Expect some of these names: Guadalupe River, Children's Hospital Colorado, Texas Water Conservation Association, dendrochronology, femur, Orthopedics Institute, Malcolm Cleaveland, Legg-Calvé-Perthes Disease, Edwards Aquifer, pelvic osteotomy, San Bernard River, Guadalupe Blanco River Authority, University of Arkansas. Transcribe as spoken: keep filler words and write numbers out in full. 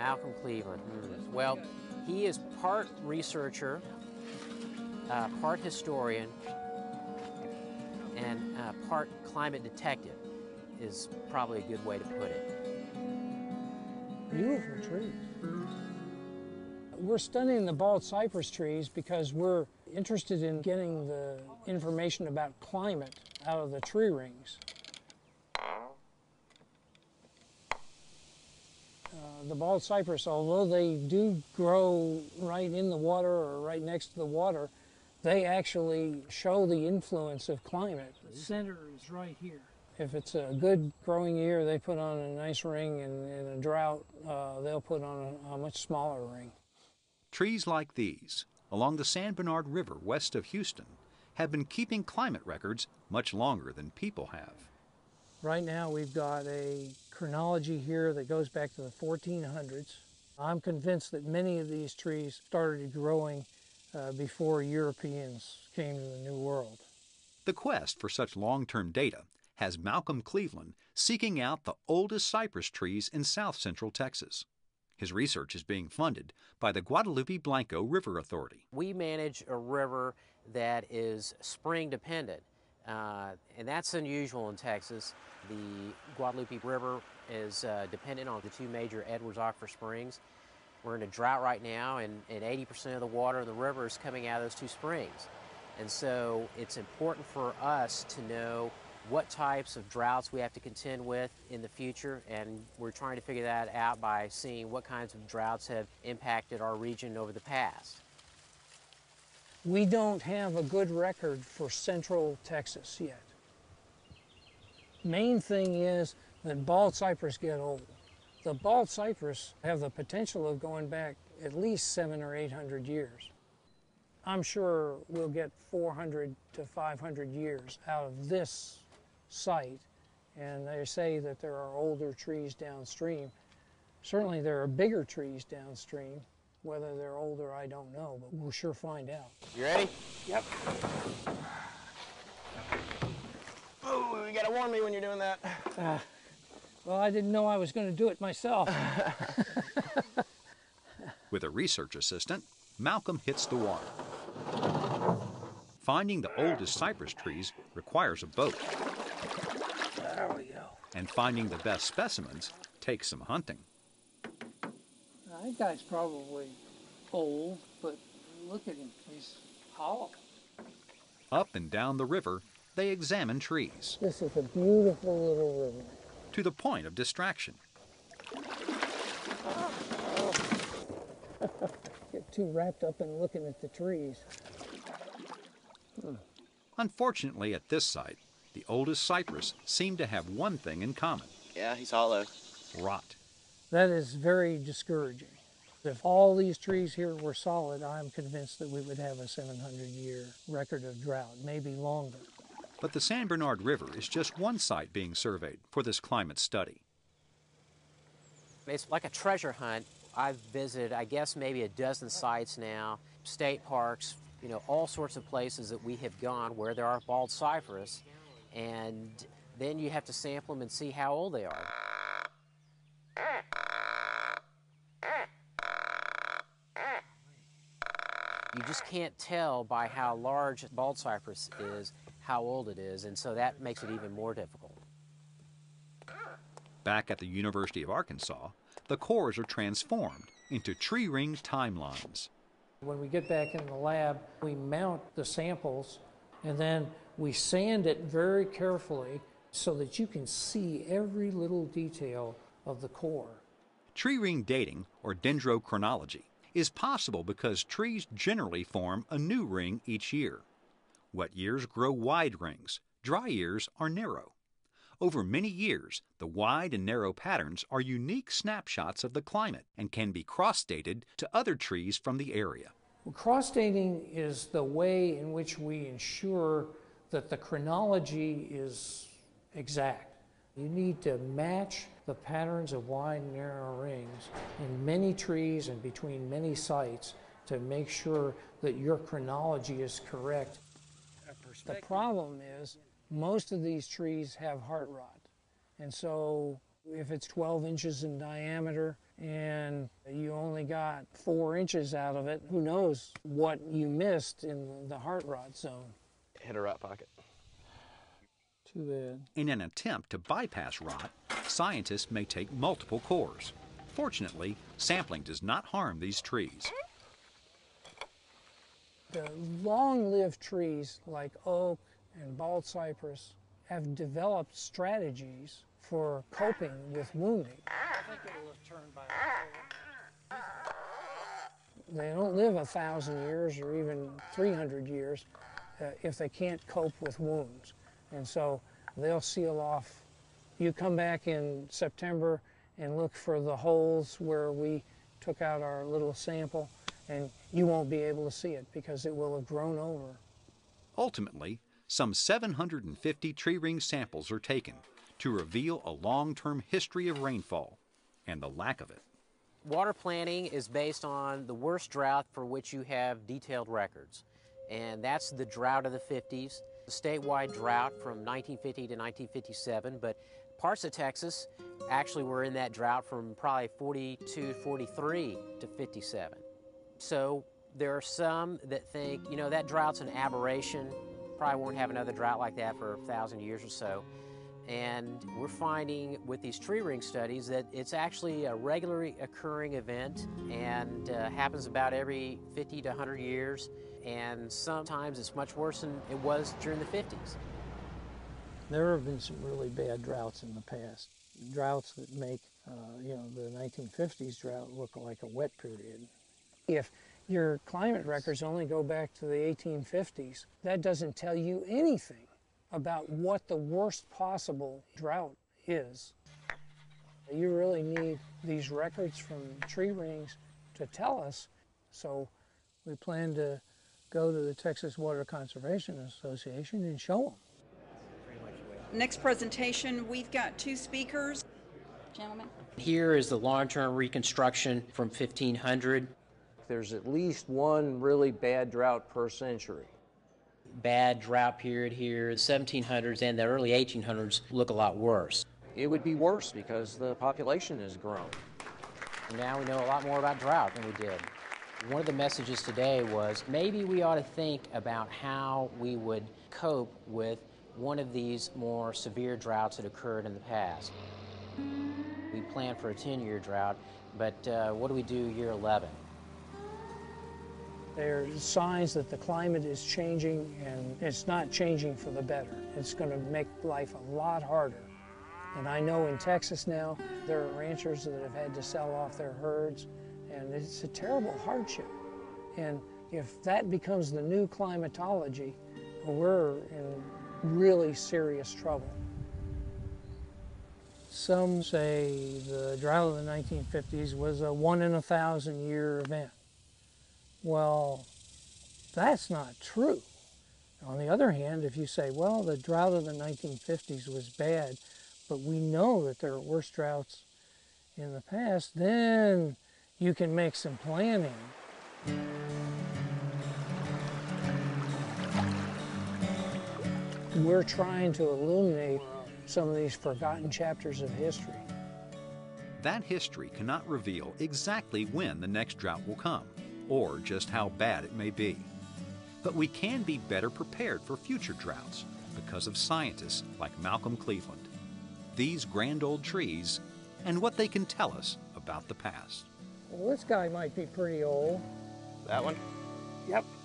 Malcolm Cleaveland. Mm. Well, he is part researcher, uh, part historian, and uh, part climate detective is probably a good way to put it. Beautiful trees. We're studying the bald cypress trees because we're interested in getting the information about climate out of the tree rings. Uh, the bald cypress, although they do grow right in the water or right next to the water, they actually show the influence of climate. The center is right here. If it's a good growing year, they put on a nice ring, and in a drought, uh, they'll put on a, a much smaller ring. Trees like these, along the San Bernard River west of Houston, have been keeping climate records much longer than people have. Right now we've got a chronology here that goes back to the fourteen hundreds. I'm convinced that many of these trees started growing uh, before Europeans came to the New World. The quest for such long-term data has Malcolm Cleaveland seeking out the oldest cypress trees in south-central Texas. His research is being funded by the Guadalupe Blanco River Authority. We manage a river that is spring-dependent. Uh, and that's unusual in Texas. The Guadalupe River is uh, dependent on the two major Edwards Aquifer springs. We're in a drought right now, and eighty percent of the water in the river is coming out of those two springs. And so it's important for us to know what types of droughts we have to contend with in the future, and we're trying to figure that out by seeing what kinds of droughts have impacted our region over the past. We don't have a good record for central Texas yet. Main thing is that bald cypress get old. The bald cypress have the potential of going back at least seven or eight hundred years. I'm sure we'll get four hundred to five hundred years out of this site, and they say that there are older trees downstream. Certainly there are bigger trees downstream. Whether they're older, I don't know, but we'll sure find out. You ready? Yep. Oh, you gotta warn me when you're doing that. Uh, well, I didn't know I was gonna do it myself. With a research assistant, Malcolm hits the water. Finding the oldest cypress trees requires a boat. There we go. And finding the best specimens takes some hunting. That guy's probably old, but look at him, he's hollow. Up and down the river, they examine trees. This is a beautiful little river. To the point of distraction. Oh. Get too wrapped up in looking at the trees. Hmm. Unfortunately, at this site, the oldest cypress seemed to have one thing in common. Yeah, he's hollow. Rot. That is very discouraging. If all these trees here were solid, I'm convinced that we would have a seven hundred year record of drought, maybe longer. But the San Bernard River is just one site being surveyed for this climate study. It's like a treasure hunt. I've visited, I guess, maybe a dozen sites now, state parks, you know, all sorts of places that we have gone where there are bald cypress, and then you have to sample them and see how old they are. You just can't tell by how large bald cypress is how old it is, and so that makes it even more difficult. Back at the University of Arkansas, the cores are transformed into tree ring timelines. When we get back in the lab, we mount the samples, and then we sand it very carefully so that you can see every little detail of the core. Tree ring dating, or dendrochronology, is possible because trees generally form a new ring each year. Wet years grow wide rings, dry years are narrow. Over many years, the wide and narrow patterns are unique snapshots of the climate and can be cross-dated to other trees from the area. Well, cross-dating is the way in which we ensure that the chronology is exact. You need to match the patterns of wide and narrow rings in many trees and between many sites to make sure that your chronology is correct. The problem is most of these trees have heart rot, and so if it's twelve inches in diameter and you only got four inches out of it, who knows what you missed in the heart rot zone. Hit a rot pocket. Too bad. In an attempt to bypass rot, scientists may take multiple cores. Fortunately, sampling does not harm these trees. The long-lived trees like oak and bald cypress have developed strategies for coping with wounding. I think it'll have turned by now. They don't live a thousand years or even three hundred years uh, if they can't cope with wounds. And so they'll seal off. You come back in September and look for the holes where we took out our little sample, and you won't be able to see it because it will have grown over. Ultimately, some seven hundred fifty tree ring samples are taken to reveal a long-term history of rainfall and the lack of it. Water planning is based on the worst drought for which you have detailed records, and that's the drought of the fifties, the statewide drought from nineteen fifty to nineteen fifty-seven, but parts of Texas actually were in that drought from probably forty-two, forty-three to fifty-seven. So there are some that think, you know, that drought's an aberration, probably won't have another drought like that for a thousand years or so. And we're finding with these tree ring studies that it's actually a regularly occurring event and uh, happens about every fifty to one hundred years, and sometimes it's much worse than it was during the fifties. There have been some really bad droughts in the past, droughts that make uh, you know, the nineteen fifties drought look like a wet period. If your climate records only go back to the eighteen fifties, that doesn't tell you anything about what the worst possible drought is. You really need these records from tree rings to tell us. So we plan to go to the Texas Water Conservation Association and show them. Next presentation, we've got two speakers. Gentlemen. Here is the long-term reconstruction from fifteen hundred. There's at least one really bad drought per century. Bad drought period here, the seventeen hundreds and the early eighteen hundreds look a lot worse. It would be worse because the population has grown. Now we know a lot more about drought than we did. One of the messages today was maybe we ought to think about how we would cope with one of these more severe droughts that occurred in the past. We planned for a ten-year drought, but uh, what do we do year eleven? There are signs that the climate is changing, and it's not changing for the better. It's going to make life a lot harder. And I know in Texas now, there are ranchers that have had to sell off their herds, and it's a terrible hardship. And if that becomes the new climatology, we're in really serious trouble. Some say the drought of the nineteen fifties was a one-in-a-thousand-year event. Well, that's not true. On the other hand, if you say, well, the drought of the nineteen fifties was bad, but we know that there are worse droughts in the past, then you can make some planning. We're trying to illuminate some of these forgotten chapters of history. That history cannot reveal exactly when the next drought will come, or just how bad it may be. But we can be better prepared for future droughts because of scientists like Malcolm Cleaveland, these grand old trees, and what they can tell us about the past. Well, this guy might be pretty old. That one? Yep.